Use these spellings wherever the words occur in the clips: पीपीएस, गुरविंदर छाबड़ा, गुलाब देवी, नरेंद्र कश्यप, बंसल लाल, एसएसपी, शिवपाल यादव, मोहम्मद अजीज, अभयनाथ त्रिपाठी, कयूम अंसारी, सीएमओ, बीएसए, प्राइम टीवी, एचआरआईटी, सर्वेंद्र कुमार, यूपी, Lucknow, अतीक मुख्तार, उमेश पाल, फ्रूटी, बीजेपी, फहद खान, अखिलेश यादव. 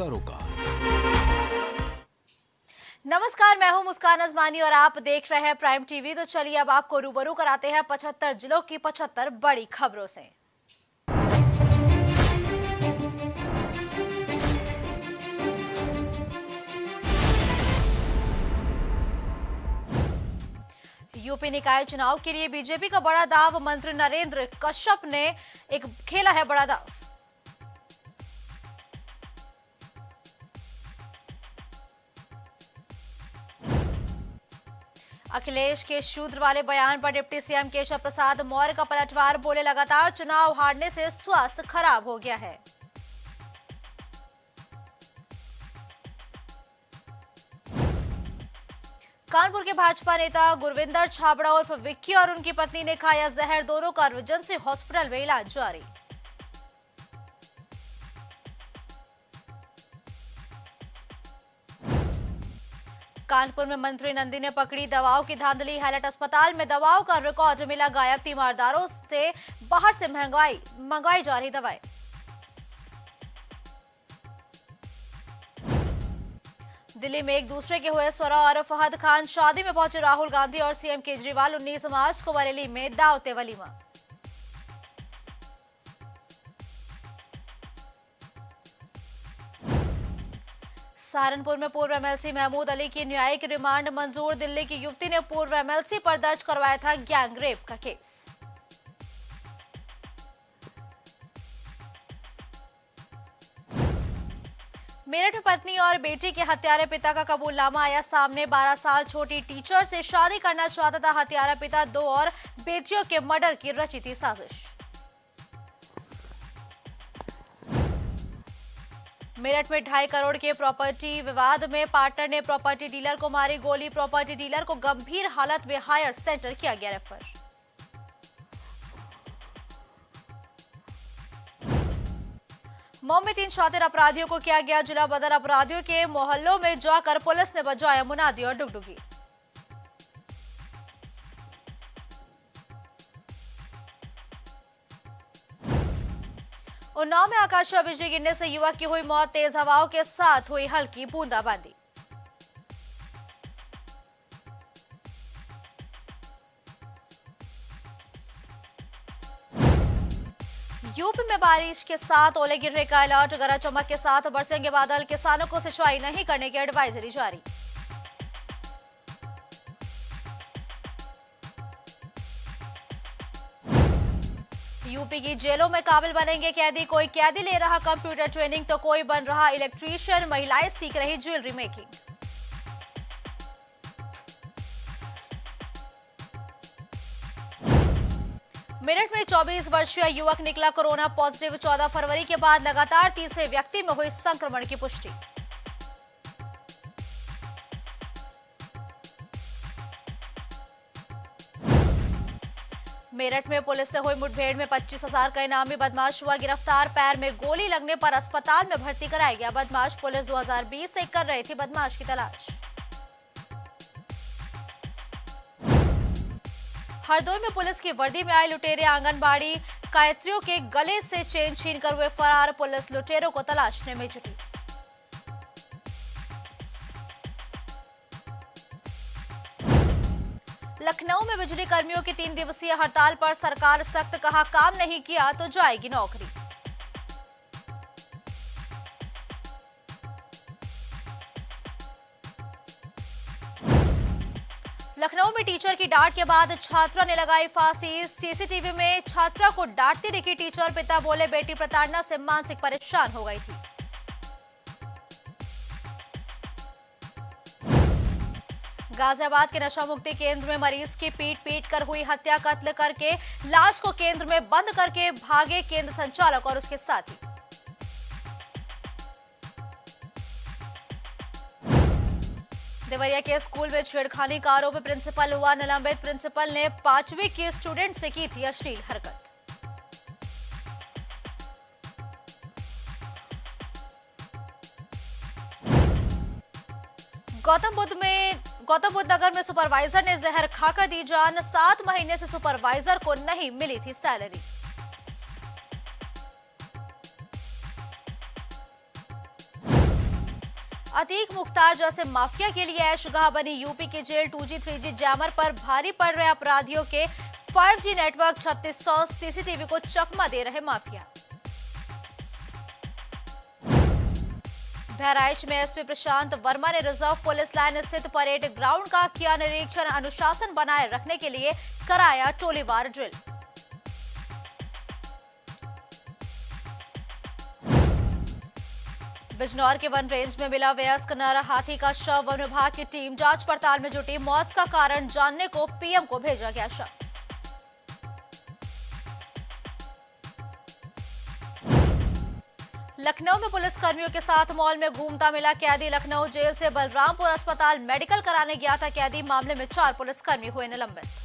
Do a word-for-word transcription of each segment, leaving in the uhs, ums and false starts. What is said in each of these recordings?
हिस्सा रोका। नमस्कार, मैं हूं मुस्कान अजमानी और आप देख रहे हैं प्राइम टीवी। तो चलिए अब आपको रूबरू कराते हैं पचहत्तर जिलों की पचहत्तर बड़ी खबरों से। यूपी निकाय चुनाव के लिए बीजेपी का बड़ा दाव, मंत्री नरेंद्र कश्यप ने एक खेला है बड़ा दाव। अखिलेश के शूद्र वाले बयान पर डिप्टी सीएम केशव प्रसाद मौर्य का पलटवार, बोले लगातार चुनाव हारने से स्वास्थ्य खराब हो गया है। कानपुर के भाजपा नेता गुरविंदर छाबड़ा उर्फ विक्की और उनकी पत्नी ने खाया जहर, दोनों का अर्जेंसी हॉस्पिटल में इलाज जारी। कानपुर में मंत्री नंदी ने पकड़ी दवाओं की धांधली, हाइलाइट अस्पताल में दवाओं का रिकॉर्ड मिला गायब, तीमारदारों से बाहर से महंगाई मंगाई जा रही दवाएं। दिल्ली में एक दूसरे के हुए स्वरा और फहद खान, शादी में पहुंचे राहुल गांधी और सीएम केजरीवाल, उन्नीस मार्च को बरेली में दावते वलीमा। सहारनपुर में पूर्व एमएलसी महमूद अली की न्यायिक रिमांड मंजूर, दिल्ली की युवती ने पूर्व एमएलसी पर दर्ज करवाया था गैंग रेप का केस। मेरठ में पत्नी और बेटी के हत्यारे पिता का कबूलनामा आया सामने, बारह साल छोटी टीचर से शादी करना चाहता था हत्यारा पिता, दो और बेटियों के मर्डर की रची थी साजिश। मेरठ में ढाई करोड़ के प्रॉपर्टी विवाद में पार्टनर ने प्रॉपर्टी डीलर को मारी गोली, प्रॉपर्टी डीलर को गंभीर हालत में हायर सेंटर किया गया रेफर। मऊ में तीन शातिर अपराधियों को किया गया जिला बदर, अपराधियों के मोहल्लों में जाकर पुलिस ने बजाया मुनादी और डुगडुगी। उन्नाव में आकाशीय बिजली गिरने से युवक की हुई मौत, तेज हवाओं के साथ हुई हल्की बूंदाबांदी। यूपी में बारिश के साथ ओले गिरने का अलर्ट, गरज चमक के साथ बरसेंगे बादल, किसानों को सिंचाई नहीं करने की एडवाइजरी जारी। यूपी की जेलों में काबिल बनेंगे कैदी, कोई कैदी ले रहा कंप्यूटर ट्रेनिंग तो कोई बन रहा इलेक्ट्रीशियन, महिलाएं सीख रही ज्वेलरी मेकिंग। मेरठ में चौबीस वर्षीय युवक निकला कोरोना पॉजिटिव, चौदह फरवरी के बाद लगातार तीसरे व्यक्ति में हुई संक्रमण की पुष्टि। मेरठ में पुलिस से हुई मुठभेड़ में पच्चीस हजार का इनामी बदमाश हुआ गिरफ्तार, पैर में गोली लगने पर अस्पताल में भर्ती कराया गया बदमाश, पुलिस दो हजार बीस से कर रही थी बदमाश की तलाश। हरदोई में पुलिस की वर्दी में आए लुटेरे, आंगनबाड़ी कार्यकर्ताओं के गले से चेन छीनकर हुए फरार, पुलिस लुटेरों को तलाशने में जुटी। लखनऊ में बिजली कर्मियों की तीन दिवसीय हड़ताल पर सरकार सख्त, कहा काम नहीं किया तो जाएगी नौकरी। लखनऊ में टीचर की डांट के बाद छात्रा ने लगाई फांसी, सीसीटीवी में छात्रा को डांटती दिखी टीचर, पिता बोले बेटी प्रताड़ना से मानसिक परेशान हो गई थी। गाजियाबाद के नशा मुक्ति केंद्र में मरीज की पीट पीट कर हुई हत्या, कत्ल करके लाश को केंद्र में बंद करके भागे केंद्र संचालक और उसके साथी। देवरिया के स्कूल में छेड़खानी का आरोप, प्रिंसिपल हुआ निलंबित, प्रिंसिपल ने पांचवी के स्टूडेंट से की थी अश्लील हरकत। गौतम बुद्ध में गौतम बुद्ध नगर में सुपरवाइजर ने जहर खाकर दी जान, सात महीने से सुपरवाइजर को नहीं मिली थी सैलरी। अतीक मुख्तार जैसे माफिया के लिए ऐशगाह बनी यूपी की जेल। Two G three G jammer पर भारी पड़ रहे अपराधियों के फाइव जी नेटवर्क, छत्तीस सौ सीसीटीवी को चकमा दे रहे माफिया। बहराइच में एसपी प्रशांत वर्मा ने रिजर्व पुलिस लाइन स्थित परेड ग्राउंड का किया निरीक्षण, अनुशासन बनाए रखने के लिए कराया टोलीवार ड्रिल। बिजनौर के वन रेंज में मिला वयस्क नर हाथी का शव, वन विभाग की टीम जांच पड़ताल में जुटी, मौत का कारण जानने को पीएम को भेजा गया शव। लखनऊ में पुलिसकर्मियों के साथ मॉल में घूमता मिला कैदी, लखनऊ जेल से बलरामपुर अस्पताल मेडिकल कराने गया था कैदी, मामले में चार पुलिसकर्मी हुए निलंबित।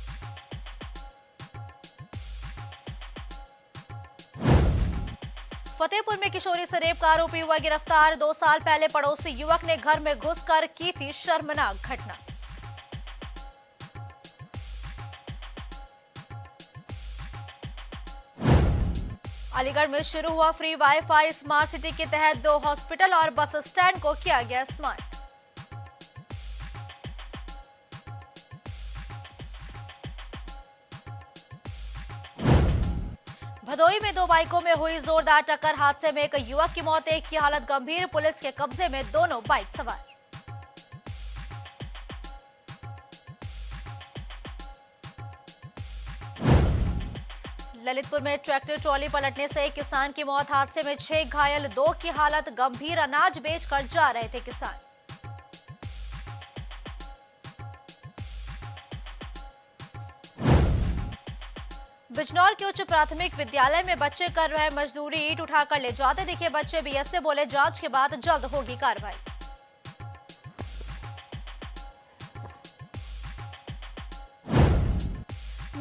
फतेहपुर में किशोरी से रेप का आरोपी हुआ गिरफ्तार, दो साल पहले पड़ोसी युवक ने घर में घुसकर की थी शर्मनाक घटना। अलीगढ़ में शुरू हुआ फ्री वाईफाई, स्मार्ट सिटी के तहत दो हॉस्पिटल और बस स्टैंड को किया गया स्मार्ट। भदोही में दो बाइकों में हुई जोरदार टक्कर, हादसे में एक युवक की मौत, एक की हालत गंभीर, पुलिस के कब्जे में दोनों बाइक सवार। ललितपुर में ट्रैक्टर ट्रॉली पलटने से एक किसान की मौत, हादसे में छह घायल, दो की हालत गंभीर, अनाज बेचकर जा रहे थे किसान। बिजनौर के उच्च प्राथमिक विद्यालय में बच्चे कर रहे मजदूरी, ईंट उठाकर ले जाते दिखे बच्चे, बीएसए बोले जांच के बाद जल्द होगी कार्रवाई।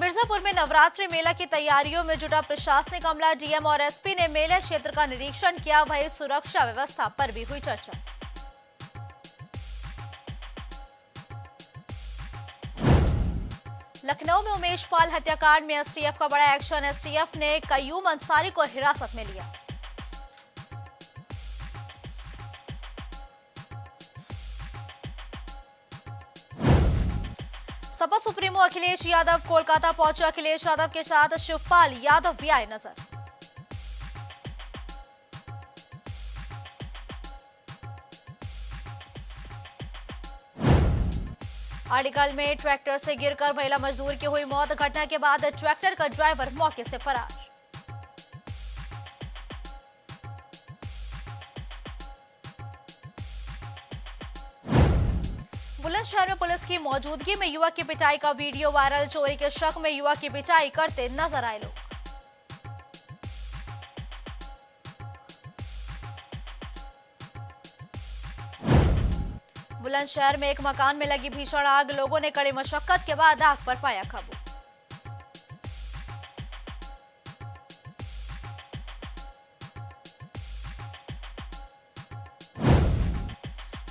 मिर्जापुर में नवरात्रि मेला की तैयारियों में जुटा प्रशासनिक अमला, डीएम और एसपी ने मेला क्षेत्र का निरीक्षण किया, वहीं सुरक्षा व्यवस्था पर भी हुई चर्चा। लखनऊ में उमेश पाल हत्याकांड में एसटीएफ का बड़ा एक्शन, एसटीएफ ने कयूम अंसारी को हिरासत में लिया। सपा सुप्रीमो अखिलेश यादव कोलकाता पहुंचे, अखिलेश यादव के साथ शिवपाल यादव भी आए नजर। अलीगढ़ में ट्रैक्टर से गिरकर महिला मजदूर की हुई मौत, घटना के बाद ट्रैक्टर का ड्राइवर मौके से फरार। बुलंदशहर में पुलिस की मौजूदगी में युवक की पिटाई का वीडियो वायरल, चोरी के शक में युवक की पिटाई करते नजर आए लोग। बुलंदशहर में एक मकान में लगी भीषण आग, लोगों ने कड़ी मशक्कत के बाद आग पर पाया काबू।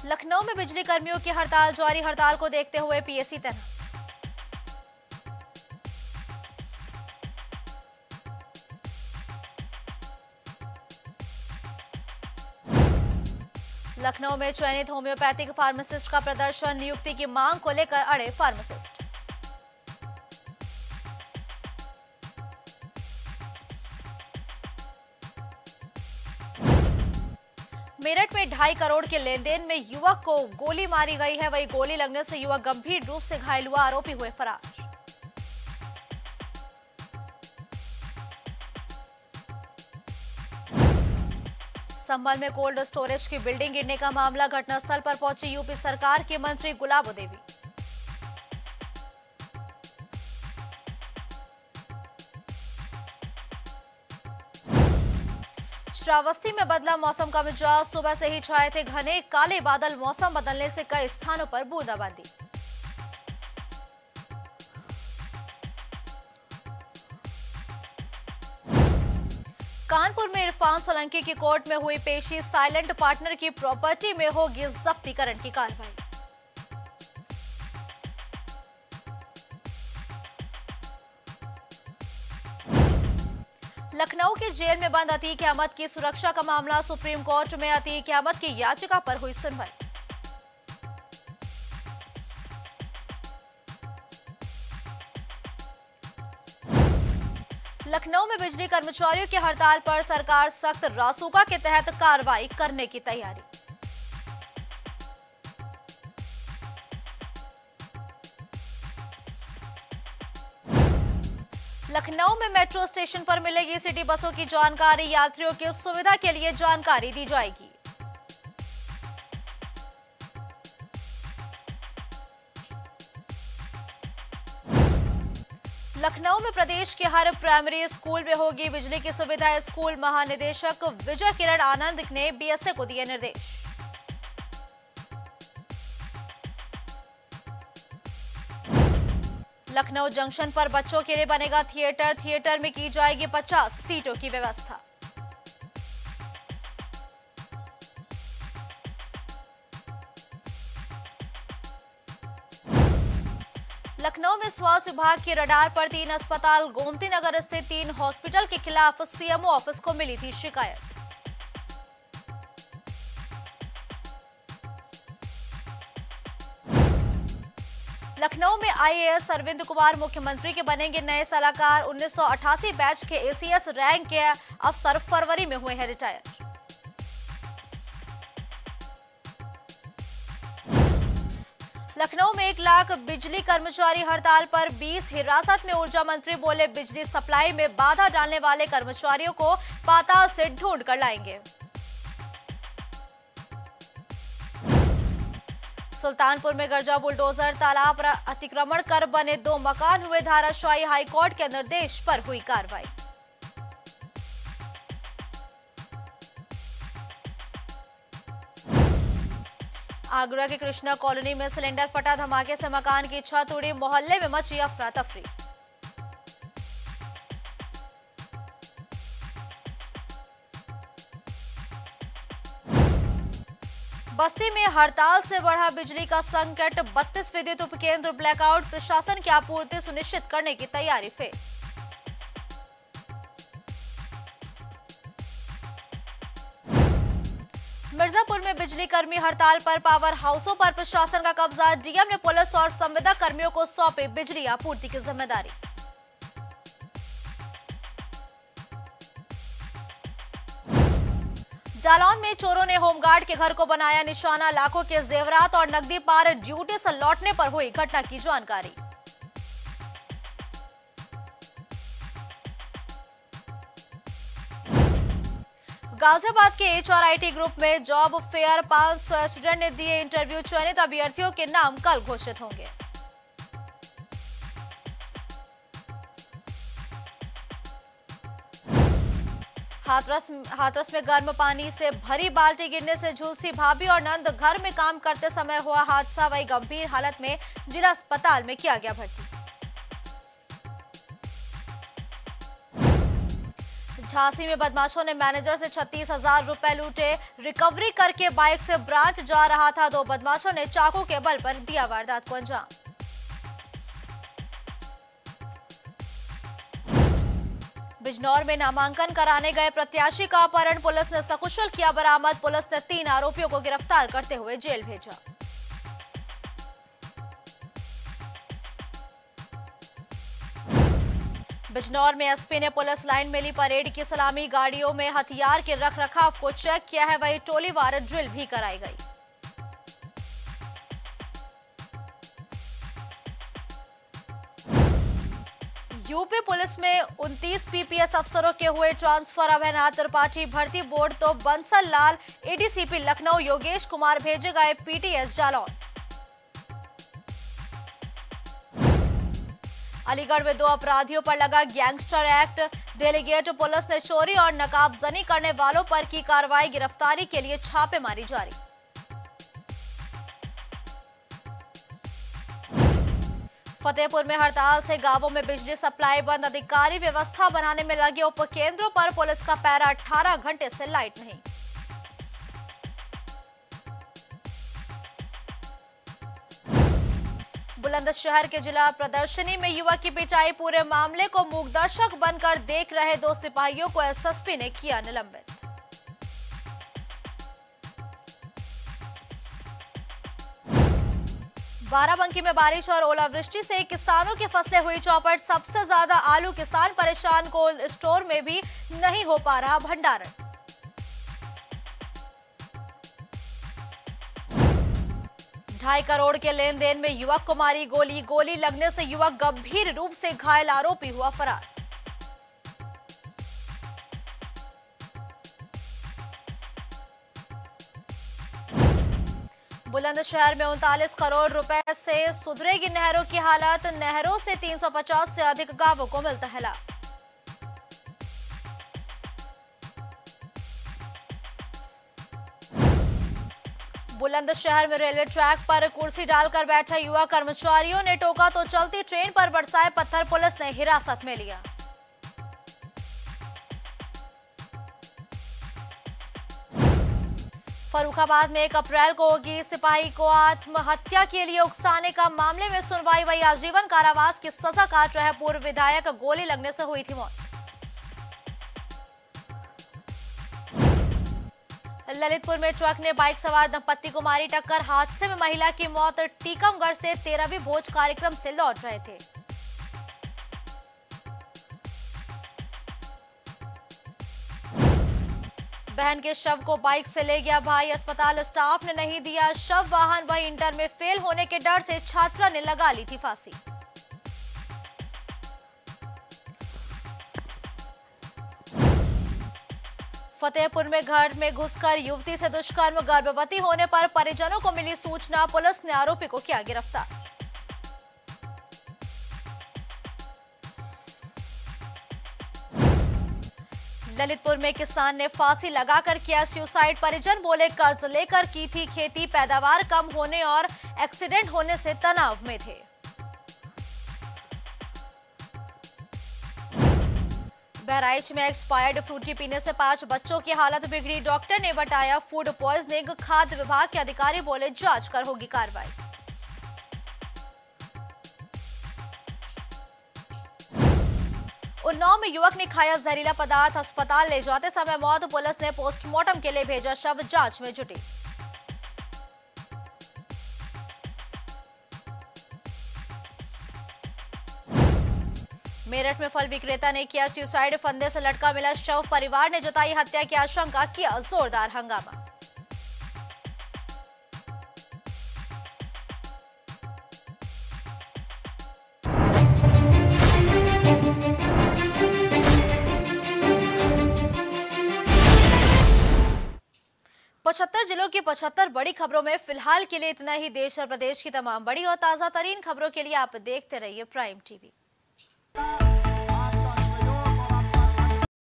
लखनऊ में बिजली कर्मियों की हड़ताल जारी, हड़ताल को देखते हुए पीएसी तैनात। लखनऊ में चयनित होम्योपैथिक फार्मासिस्ट का प्रदर्शन, नियुक्ति की मांग को लेकर अड़े फार्मासिस्ट। मेरठ में ढाई करोड़ के लेनदेन में युवक को गोली मारी गई है, वहीं गोली लगने से युवक गंभीर रूप से घायल हुआ, आरोपी हुए फरार। संभल में कोल्ड स्टोरेज की बिल्डिंग गिरने का मामला, घटनास्थल पर पहुंची यूपी सरकार के मंत्री गुलाब देवी। श्रावस्ती में बदला मौसम का मिजाज, सुबह से ही छाए थे घने काले बादल, मौसम बदलने से कई स्थानों पर बूंदाबांदी। कानपुर में इरफान सोलंकी की कोर्ट में हुई पेशी, साइलेंट पार्टनर की प्रॉपर्टी में होगी जब्तीकरण की कार्रवाई। लखनऊ के जेल में बंद अतीक अहमद की सुरक्षा का मामला, सुप्रीम कोर्ट में अतीक अहमद की याचिका पर हुई सुनवाई। लखनऊ में बिजली कर्मचारियों की हड़ताल पर सरकार सख्त, रासुका के तहत कार्रवाई करने की तैयारी। लखनऊ में मेट्रो स्टेशन पर मिलेगी सिटी बसों की जानकारी, यात्रियों की सुविधा के लिए जानकारी दी जाएगी। लखनऊ में प्रदेश के हर प्राइमरी स्कूल में होगी बिजली की सुविधा, स्कूल महानिदेशक विजय किरण आनंद ने बीएसए को दिए निर्देश। लखनऊ जंक्शन पर बच्चों के लिए बनेगा थिएटर, थिएटर में की जाएगी पचास सीटों की व्यवस्था। लखनऊ में स्वास्थ्य विभाग के रडार पर तीन अस्पताल, गोमती नगर स्थित तीन हॉस्पिटल के खिलाफ सीएमओ ऑफिस को मिली थी शिकायत। लखनऊ में आईएएस सर्वेंद्र कुमार मुख्यमंत्री के बनेंगे नए सलाहकार, उन्नीस सौ अठासी बैच के एसीएस रैंक के अफसर फरवरी में हुए हैं रिटायर। लखनऊ में एक लाख बिजली कर्मचारी हड़ताल पर बीस, हिरासत में ऊर्जा मंत्री बोले बिजली सप्लाई में बाधा डालने वाले कर्मचारियों को पाताल से ढूंढ कर लाएंगे। सुल्तानपुर में गर्जा बुलडोजर, तालाब अतिक्रमण कर बने दो मकान, हुए धाराशाही, हाईकोर्ट के निर्देश पर हुई कार्रवाई। आगरा के कृष्णा कॉलोनी में सिलेंडर फटा, धमाके से मकान की छत उड़ी, मोहल्ले में मची अफरा तफरी। बस्ती में हड़ताल से बढ़ा बिजली का संकट, बत्तीस विद्युत उपकेंद्र ब्लैकआउट, प्रशासन की आपूर्ति सुनिश्चित करने की तैयारी। फे मिर्जापुर में बिजली कर्मी हड़ताल पर, पावर हाउसों पर प्रशासन का कब्जा, डीएम ने पुलिस और संविदा कर्मियों को सौंपे बिजली आपूर्ति की जिम्मेदारी। जालौन में चोरों ने होमगार्ड के घर को बनाया निशाना, लाखों के जेवरात और नकदी पार, ड्यूटी से लौटने पर हुई घटना की जानकारी। गाजियाबाद के एचआरआईटी ग्रुप में जॉब फेयर, पांच सौ स्टूडेंट ने दिए इंटरव्यू, चयनित अभ्यर्थियों के नाम कल घोषित होंगे। हाथरस हाथरस में गर्म पानी से भरी बाल्टी गिरने से झुलसी भाभी और नंद, घर में काम करते समय हुआ हादसा, वही गंभीर हालत में जिला अस्पताल में किया गया भर्ती। झांसी में बदमाशों ने मैनेजर से छत्तीस हजार रुपए लूटे, रिकवरी करके बाइक से ब्रांच जा रहा था, दो बदमाशों ने चाकू के बल पर दिया वारदात को अंजाम। बिजनौर में नामांकन कराने गए प्रत्याशी का अपहरण, पुलिस ने सकुशल किया बरामद, पुलिस ने तीन आरोपियों को गिरफ्तार करते हुए जेल भेजा। बिजनौर में एसपी ने पुलिस लाइन में ली परेड की सलामी, गाड़ियों में हथियार के रखरखाव को चेक किया है, वही टोलीवार ड्रिल भी कराई गई। यूपी पुलिस में उनतीस पीपीएस अफसरों के हुए ट्रांसफर, अभयनाथ त्रिपाठी भर्ती बोर्ड तो बंसल लाल, एडीसीपी लखनऊ योगेश कुमार भेजे गए पीटीएस जालौन। अलीगढ़ में दो अपराधियों पर लगा गैंगस्टर एक्ट, डेलीगेट पुलिस ने चोरी और नकाबजनी करने वालों पर की कार्रवाई, गिरफ्तारी के लिए छापेमारी जारी। फतेहपुर में हड़ताल से गांवों में बिजली सप्लाई बंद, अधिकारी व्यवस्था बनाने में लगे, उप केंद्रों पर पुलिस का पैरा, अठारह घंटे से लाइट नहीं। बुलंदशहर के जिला प्रदर्शनी में युवक की पिटाई, पूरे मामले को मूकदर्शक बनकर देख रहे दो सिपाहियों को एसएसपी ने किया निलंबित। बाराबंकी में बारिश और ओलावृष्टि से किसानों की फसलें हुई चौपट। सबसे ज्यादा आलू किसान परेशान, कोल्ड स्टोर में भी नहीं हो पा रहा भंडारण। ढाई करोड़ के लेन देन में युवक को मारी गोली, गोली लगने से युवक गंभीर रूप से घायल, आरोपी हुआ फरार। बुलंदशहर में उनतालीस करोड़ रुपए से सुधरेगी नहरों की हालत, नहरों से तीन सौ पचास से अधिक गांवों को मिलता है लाभ। बुलंदशहर में रेलवे ट्रैक पर कुर्सी डालकर बैठा युवा, कर्मचारियों ने टोका तो चलती ट्रेन पर बरसाए पत्थर, पुलिस ने हिरासत में लिया। फर्रुखाबाद में एक अप्रैल को होगी सिपाही को आत्महत्या के लिए उकसाने का मामले में सुनवाई, वही आजीवन कारावास की सजा काट रहे पूर्व विधायक, गोली लगने से हुई थी मौत। ललितपुर में ट्रक ने बाइक सवार दंपत्ति को मारी टक्कर, हादसे में महिला की मौत। टीकमगढ़ से तेरहवीं भोज कार्यक्रम से लौट रहे थे। बहन के शव को बाइक से ले गया भाई, अस्पताल स्टाफ ने नहीं दिया शव वाहन, वहीं इंटर में फेल होने के डर से छात्रा ने लगा ली थी फांसी। फतेहपुर में घर में घुसकर युवती से दुष्कर्म, गर्भवती होने पर परिजनों को मिली सूचना, पुलिस ने आरोपी को किया गिरफ्तार। ललितपुर में किसान ने फांसी लगाकर किया सुसाइड, परिजन बोले कर्ज लेकर की थी खेती, पैदावार कम होने और एक्सीडेंट होने से तनाव में थे। बहराइच में एक्सपायर्ड फ्रूटी पीने से पांच बच्चों की हालत बिगड़ी, डॉक्टर ने बताया फूड पॉइजनिंग, खाद्य विभाग के अधिकारी बोले जांच कर होगी कार्रवाई। उन्नाव में युवक ने खाया जहरीला पदार्थ, अस्पताल ले जाते समय मौत, पुलिस ने पोस्टमार्टम के लिए भेजा शव, जांच में जुटी। मेरठ में फल विक्रेता ने किया सुसाइड, फंदे से लटका मिला शव, परिवार ने जताई हत्या की आशंका, किया जोरदार हंगामा। पचहत्तर जिलों की पचहत्तर बड़ी खबरों में फिलहाल के लिए इतना ही। देश और प्रदेश की तमाम बड़ी और ताजा तरीन खबरों के लिए आप देखते रहिए प्राइम टीवी।